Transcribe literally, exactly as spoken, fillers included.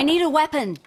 I need a weapon.